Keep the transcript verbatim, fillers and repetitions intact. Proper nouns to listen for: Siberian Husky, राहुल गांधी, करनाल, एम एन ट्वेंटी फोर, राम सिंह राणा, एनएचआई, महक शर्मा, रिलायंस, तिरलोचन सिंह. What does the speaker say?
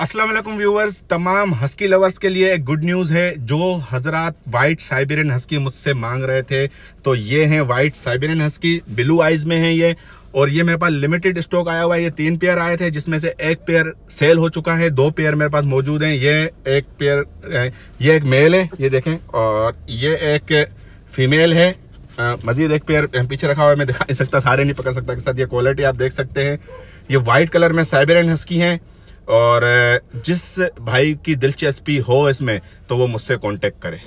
अस्सलाम वालेकुम व्यूवर्स, तमाम हस्की लवर्स के लिए एक गुड न्यूज़ है। जो हजरात वाइट साइबेरियन हस्की मुझसे मांग रहे थे, तो ये हैं white Siberian husky. Blue eyes में है ये, और ये मेरे पास लिमिटेड स्टॉक आया हुआ है। ये तीन पेयर आए थे, जिसमें से एक पेयर सेल हो चुका है, दो पेयर मेरे पास मौजूद हैं। ये एक पेयर, ये एक मेल है, ये देखें, और ये एक फीमेल है। मज़ीद एक पेयर पीछे रखा हुआ है, मैं दिखा नहीं सकता, सारे नहीं पकड़ सकता के साथ। ये क्वालिटी आप देख सकते हैं, ये वाइट कलर में साइबेरियन हस्की हैं, और जिस भाई की दिलचस्पी हो इसमें तो वो मुझसे कांटेक्ट करें।